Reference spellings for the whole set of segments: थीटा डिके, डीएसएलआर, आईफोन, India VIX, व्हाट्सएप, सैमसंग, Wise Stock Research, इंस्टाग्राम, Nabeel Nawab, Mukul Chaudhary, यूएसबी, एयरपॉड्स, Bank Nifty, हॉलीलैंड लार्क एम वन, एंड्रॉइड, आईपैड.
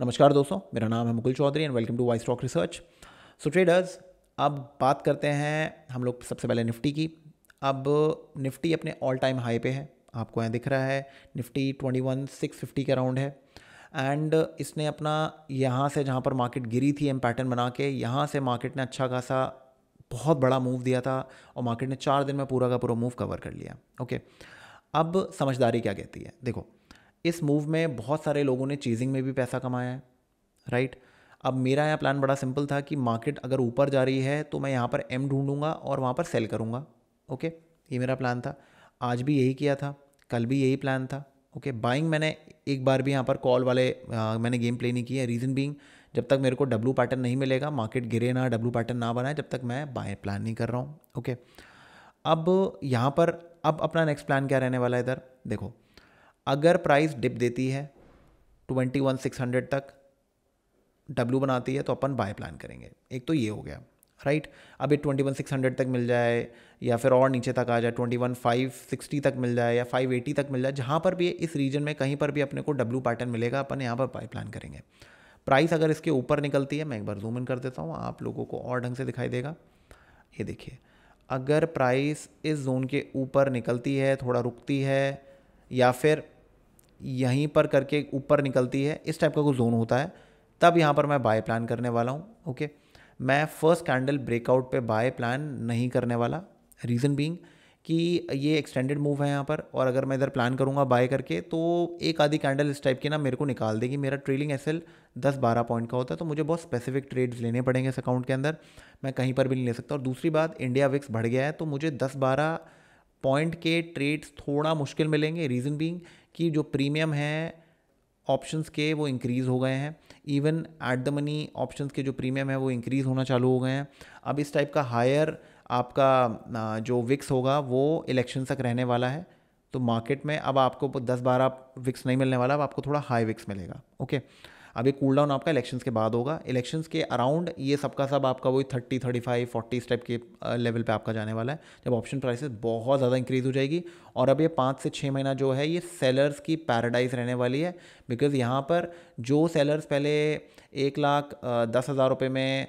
नमस्कार दोस्तों, मेरा नाम है Mukul Chaudhary and welcome to vice stock research. So traders, अब बात करते हैं हम लोग सबसे पहले निफ्टी की। अब निफ्टी अपने ऑल टाइम हाई पे है, आपको यहाँ दिख रहा है निफ्टी 21,650 के अराउंड है एंड इसने अपना यहाँ से जहाँ पर मार्केट गिरी थी एम पैटर्न बना के, यहाँ से मार्केट ने अच्छा खासा बहुत बड़ा मूव दिया था और मार्केट ने 4 दिन में पूरा का पूरा मूव कवर कर लिया। ओके, अब समझदारी क्या कहती है। देखो, इस मूव में बहुत सारे लोगों ने चीजिंग में भी पैसा कमाया है, राइट। अब मेरा यहाँ प्लान बड़ा सिंपल था कि मार्केट अगर ऊपर जा रही है तो मैं यहाँ पर एम ढूंढूंगा और वहाँ पर सेल करूँगा। ओके, ये मेरा प्लान था, आज भी यही किया था, कल भी यही प्लान था। ओके, बाइंग मैंने एक बार भी यहाँ पर कॉल वाले मैंने गेम प्ले नहीं किया। रीज़न बीइंग, जब तक मेरे को डब्लू पैटर्न नहीं मिलेगा, मार्केट गिरे ना, डब्लू पैटर्न ना बनाए, जब तक मैं बाय प्लान नहीं कर रहा हूँ। ओके, अब यहाँ पर अब अपना नेक्स्ट प्लान क्या रहने वाला है। इधर देखो, अगर प्राइस डिप देती है 21,600 तक, डब्लू बनाती है तो अपन बाय प्लान करेंगे। एक तो ये हो गया, राइट। अब ये 21,600 तक मिल जाए या फिर और नीचे तक आ जाए, 21,560 तक मिल जाए या 580 तक मिल जाए, जहाँ पर भी इस रीजन में कहीं पर भी अपने को डब्लू पैटर्न मिलेगा, अपन यहाँ पर बाय प्लान करेंगे। प्राइस अगर इसके ऊपर निकलती है, मैं एक बार जूम इन कर देता हूँ, आप लोगों को और ढंग से दिखाई देगा। ये देखिए, अगर प्राइस इस जोन के ऊपर निकलती है, थोड़ा रुकती है या फिर यहीं पर करके ऊपर निकलती है, इस टाइप का कोई जोन होता है, तब यहाँ पर मैं बाय प्लान करने वाला हूँ। ओके, मैं फर्स्ट कैंडल ब्रेकआउट पे बाय प्लान नहीं करने वाला। रीज़न बीइंग कि ये एक्सटेंडेड मूव है यहाँ पर, और अगर मैं इधर प्लान करूँगा बाय करके तो एक आधी कैंडल इस टाइप की ना मेरे को निकाल देगी। मेरा ट्रेलिंग एसएल 10-12 पॉइंट का होता है, तो मुझे बहुत स्पेसिफिक ट्रेड्स लेने पड़ेंगे इस अकाउंट के अंदर, मैं कहीं पर भी नहीं ले सकता। और दूसरी बात, इंडिया विक्स बढ़ गया है तो मुझे 10-12 पॉइंट के ट्रेड्स थोड़ा मुश्किल मिलेंगे। रीज़न बीइंग कि जो प्रीमियम है ऑप्शंस के वो इंक्रीज़ हो गए हैं, even at the money options के जो प्रीमियम है वो इंक्रीज़ होना चालू हो गए हैं। अब इस टाइप का हायर आपका जो विक्स होगा वो इलेक्शन तक रहने वाला है, तो मार्केट में अब आपको 10-12 विक्स नहीं मिलने वाला, अब आपको थोड़ा हाई विक्स मिलेगा। ओके, अब ये कूल डाउन आपका इलेक्शंस के बाद होगा, इलेक्शंस के अराउंड ये सबका सब आपका वही 30, 35, 40 स्टेप के लेवल पे आपका जाने वाला है, जब ऑप्शन प्राइसेस बहुत ज़्यादा इंक्रीज़ हो जाएगी। और अब ये 5 से 6 महीना जो है ये सेलर्स की पैराडाइज रहने वाली है, बिकॉज यहाँ पर जो सेलर्स पहले 1,10,000 रुपये में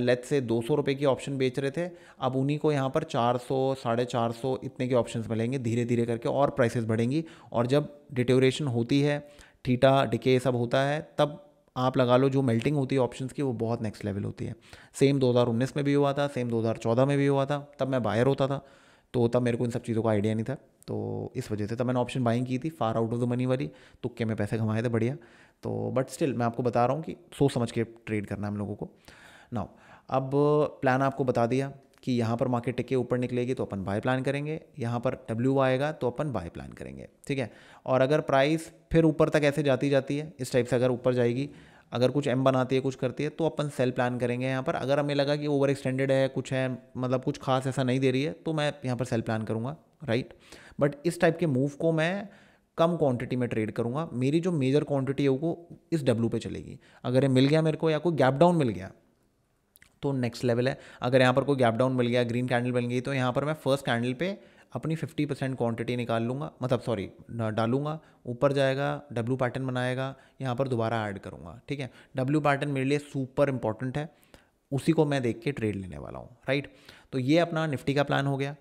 लेट्स से 200 रुपये की ऑप्शन बेच रहे थे, अब उन्हीं को यहाँ पर 400, 450 इतने के ऑप्शंस मिलेंगे। धीरे धीरे करके और प्राइसेस बढ़ेंगी, और जब डिटोरेशन होती है, थीटा डिके सब होता है, तब आप लगा लो जो मेल्टिंग होती है ऑप्शंस की वो बहुत नेक्स्ट लेवल होती है। सेम 2019 में भी हुआ था, सेम 2014 में भी हुआ था, तब मैं बायर होता था, तो तब मेरे को इन सब चीज़ों का आइडिया नहीं था, तो इस वजह से तब मैंने ऑप्शन बाइंग की थी, far out of the money वाली, तुक्के में पैसे कमाए थे, बढ़िया। तो बट स्टिल मैं आपको बता रहा हूँ कि सोच समझ के ट्रेड करना हम लोगों को। नाउ, अब प्लान आपको बता दिया कि यहाँ पर मार्केट टिके ऊपर निकलेगी तो अपन बाय प्लान करेंगे, यहाँ पर डब्ल्यू आएगा तो अपन बाय प्लान करेंगे, ठीक है। और अगर प्राइस फिर ऊपर तक ऐसे जाती है, इस टाइप से अगर ऊपर जाएगी, अगर कुछ एम बनाती है, कुछ करती है, तो अपन सेल प्लान करेंगे। यहाँ पर अगर हमें लगा कि ओवर एक्सटेंडेड है, कुछ है, मतलब कुछ खास ऐसा नहीं दे रही है, तो मैं यहाँ पर सेल प्लान करूँगा, राइट। बट इस टाइप के मूव को मैं कम क्वांटिटी में ट्रेड करूँगा, मेरी जो मेजर क्वांटिटी है वो इस डब्ल्यू पे चलेगी। अगर ये मिल गया मेरे को या कोई गैप डाउन मिल गया तो नेक्स्ट लेवल है, अगर यहाँ पर कोई गैप डाउन मिल गया, ग्रीन कैंडल बन गई, तो यहाँ पर मैं फर्स्ट कैंडल पे अपनी 50% क्वांटिटी निकाल लूँगा, मतलब सॉरी डालूंगा, ऊपर जाएगा, डब्लू पैटर्न बनाएगा, यहाँ पर दोबारा ऐड करूँगा, ठीक है। डब्लू पैटर्न मेरे लिए सुपर इंपॉर्टेंट है, उसी को मैं देख के ट्रेड लेने वाला हूँ, राइट। तो ये अपना निफ्टी का प्लान हो गया,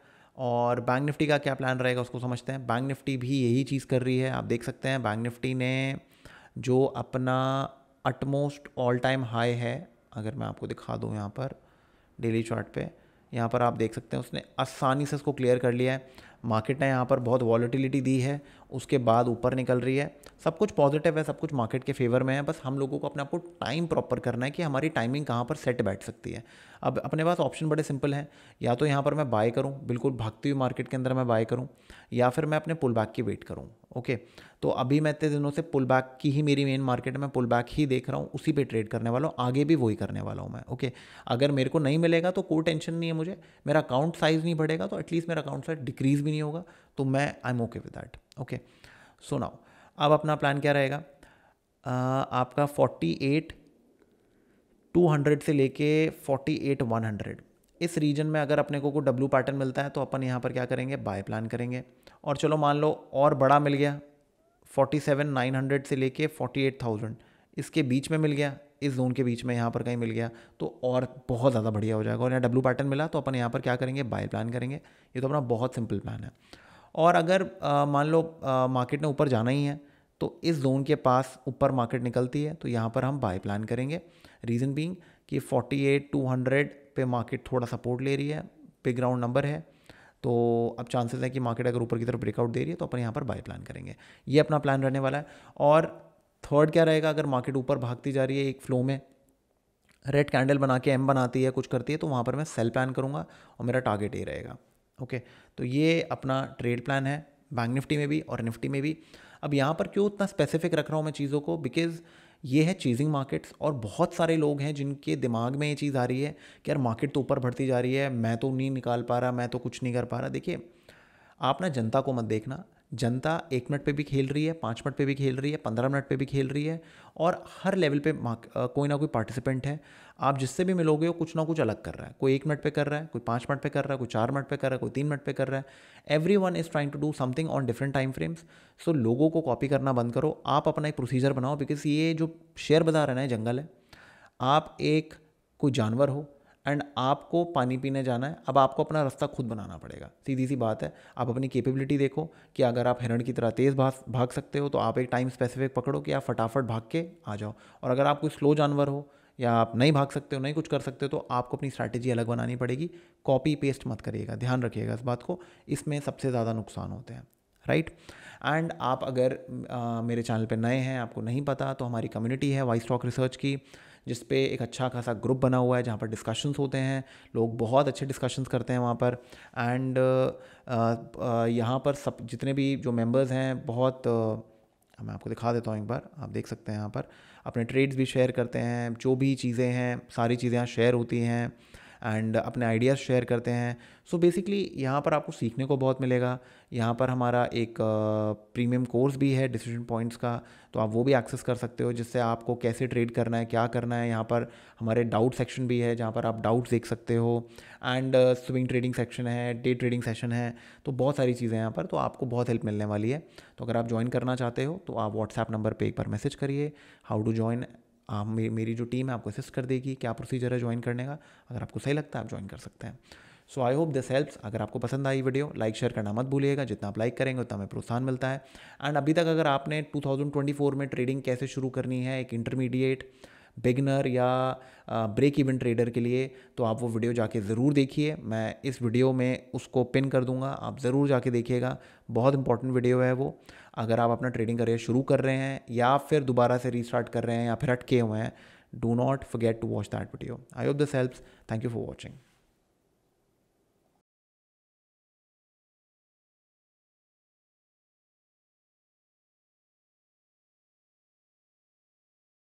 और बैंक निफ्टी का क्या प्लान रहेगा उसको समझते हैं। बैंक निफ्टी भी यही चीज़ कर रही है, आप देख सकते हैं बैंक निफ्टी ने जो अपना अटमोस्ट ऑल टाइम हाई है, अगर मैं आपको दिखा दूँ यहाँ पर डेली चार्ट पे, यहाँ पर आप देख सकते हैं उसने आसानी से इसको क्लियर कर लिया है। मार्केट ने यहाँ पर बहुत वॉलेटिलिटी दी है, उसके बाद ऊपर निकल रही है, सब कुछ पॉजिटिव है, सब कुछ मार्केट के फेवर में है, बस हम लोगों को अपने आपको टाइम प्रॉपर करना है कि हमारी टाइमिंग कहाँ पर सेट बैठ सकती है। अब अपने पास ऑप्शन बड़े सिंपल हैं, या तो यहाँ पर मैं बाय करूँ, बिल्कुल भागती हुई मार्केट के अंदर मैं बाय करूँ, या फिर मैं अपने पुल बैक की वेट करूँ। ओके, तो अभी मैं इतने दिनों से पुल बैक की ही मेरी मेन मार्केट में पुल बैक ही देख रहा हूँ, उसी पे ट्रेड करने वाला हूँ, आगे भी वही करने वाला हूँ मैं। ओके, अगर मेरे को नहीं मिलेगा तो कोई टेंशन नहीं है मुझे, मेरा अकाउंट साइज़ नहीं बढ़ेगा, तो एटलीस्ट मेरा अकाउंट साइज डिक्रीज़ भी नहीं होगा, तो मैं I am okay with that. Okay, so now अब अपना प्लान क्या रहेगा। आपका 48,200 से लेके 48,100 इस रीजन में अगर अपने को डब्लू पैटर्न मिलता है तो अपन यहाँ पर क्या करेंगे, बाय प्लान करेंगे। और चलो मान लो और बड़ा मिल गया, 47,900 से लेके 48,000 इसके बीच में मिल गया, इस जोन के बीच में यहाँ पर कहीं मिल गया तो और बहुत ज़्यादा बढ़िया हो जाएगा। और यहाँ डब्ल्यू पैटर्न मिला तो अपन यहाँ पर क्या करेंगे, बाय प्लान करेंगे। ये तो अपना बहुत सिंपल प्लान है। और अगर मान लो मार्केट ने ऊपर जाना ही है तो इस जोन के पास ऊपर मार्केट निकलती है तो यहाँ पर हम बाय प्लान करेंगे। रीज़न बीइंग कि 48,200 पे मार्केट थोड़ा सपोर्ट ले रही है, पिग राउंड नंबर है, तो अब चांसेस है कि मार्केट अगर ऊपर की तरफ ब्रेकआउट दे रही है तो अपन यहाँ पर बाय प्लान करेंगे। ये अपना प्लान रहने वाला है। और थर्ड क्या रहेगा, अगर मार्केट ऊपर भागती जा रही है एक फ्लो में, रेड कैंडल बना के एम बनाती है, कुछ करती है, तो वहाँ पर मैं सेल प्लान करूँगा और मेरा टारगेट ये रहेगा। ओके, तो ये अपना ट्रेड प्लान है बैंक निफ्टी में भी और निफ्टी में भी। अब यहाँ पर क्यों इतना स्पेसिफिक रख रहा हूँ मैं चीज़ों को, बिकॉज ये है चीजिंग मार्केट्स। और बहुत सारे लोग हैं जिनके दिमाग में ये चीज़ आ रही है कि यार मार्केट तो ऊपर बढ़ती जा रही है, मैं तो नहीं निकाल पा रहा, मैं तो कुछ नहीं कर पा रहा। देखिए, आप ना जनता को मत देखना, जनता 1 मिनट पे भी खेल रही है, 5 मिनट पे भी खेल रही है, 15 मिनट पे भी खेल रही है, और हर लेवल पे कोई ना कोई पार्टिसिपेंट है। आप जिससे भी मिलोगे वो कुछ ना कुछ अलग कर रहा है। कोई 1 मिनट पे कर रहा है, कोई 5 मिनट पे कर रहा है, कोई 4 मिनट पे कर रहा है, कोई 3 मिनट पे कर रहा है। Every one is trying to do something on different time frames. So लोगों को कॉपी करना बंद करो, आप अपना एक प्रोसीजर बनाओ, बिकॉज ये जो शेयर बाजार है ना, जंगल है। आप एक कोई जानवर हो एंड आपको पानी पीने जाना है, अब आपको अपना रास्ता खुद बनाना पड़ेगा। सीधी सी बात है, आप अपनी कैपेबिलिटी देखो कि अगर आप हिरण की तरह तेज़ भाग सकते हो तो आप एक टाइम स्पेसिफिक पकड़ो कि आप फटाफट भाग के आ जाओ। और अगर आप कोई स्लो जानवर हो या आप नहीं भाग सकते हो, नहीं कुछ कर सकते हो, तो आपको अपनी स्ट्रैटेजी अलग बनानी पड़ेगी। कॉपी पेस्ट मत करिएगा, ध्यान रखिएगा इस बात को, इसमें सबसे ज़्यादा नुकसान होते हैं, राइट। एंड आप अगर मेरे चैनल पर नए हैं, आपको नहीं पता, तो हमारी कम्युनिटी है वाइस स्टॉक रिसर्च की, जिस पे एक अच्छा खासा ग्रुप बना हुआ है जहाँ पर डिस्कशंस होते हैं, लोग बहुत अच्छे डिस्कशंस करते हैं वहाँ पर। एंड यहाँ पर सब जितने भी जो मेंबर्स हैं, बहुत मैं आपको दिखा देता हूँ एक बार, आप देख सकते हैं यहाँ पर अपने ट्रेड्स भी शेयर करते हैं, जो भी चीज़ें हैं सारी चीज़ें यहाँ शेयर होती हैं, एंड अपने आइडियाज़ शेयर करते हैं। सो बेसिकली यहाँ पर आपको सीखने को बहुत मिलेगा। यहाँ पर हमारा एक प्रीमियम कोर्स भी है डिसीजन पॉइंट्स का, तो आप वो भी एक्सेस कर सकते हो, जिससे आपको कैसे ट्रेड करना है, क्या करना है। यहाँ पर हमारे डाउट सेक्शन भी है जहाँ पर आप डाउट्स देख सकते हो, एंड स्विंग ट्रेडिंग सेक्शन है, डे ट्रेडिंग सेशन है, तो बहुत सारी चीज़ें हैं यहाँ पर। तो आपको बहुत हेल्प मिलने वाली है। तो अगर आप ज्वाइन करना चाहते हो तो आप व्हाट्सएप नंबर पर एक बार मैसेज करिए, हाउ टू ज्वाइन, मेरी जो टीम है आपको असिस्ट कर देगी, क्या प्रोसीजर है ज्वाइन करने का। अगर आपको सही लगता है आप ज्वाइन कर सकते हैं। So I hope this helps. अगर आपको पसंद आई वीडियो, लाइक शेयर करना मत भूलिएगा, जितना आप लाइक करेंगे उतना हमें प्रोत्साहन मिलता है। एंड अभी तक अगर आपने 2024 में ट्रेडिंग कैसे शुरू करनी है एक इंटरमीडिएट, बिगिनर या ब्रेक इवन ट्रेडर के लिए, तो आप वो वीडियो जाके ज़रूर देखिए। मैं इस वीडियो में उसको पिन कर दूंगा, आप ज़रूर जाके देखिएगा, बहुत इंपॉर्टेंट वीडियो है वो। अगर आप अपना ट्रेडिंग करियर शुरू कर रहे हैं या फिर दोबारा से रीस्टार्ट कर रहे हैं या फिर अटके हुए हैं, do not forget to watch that video. I hope this helps. Thank you for watching.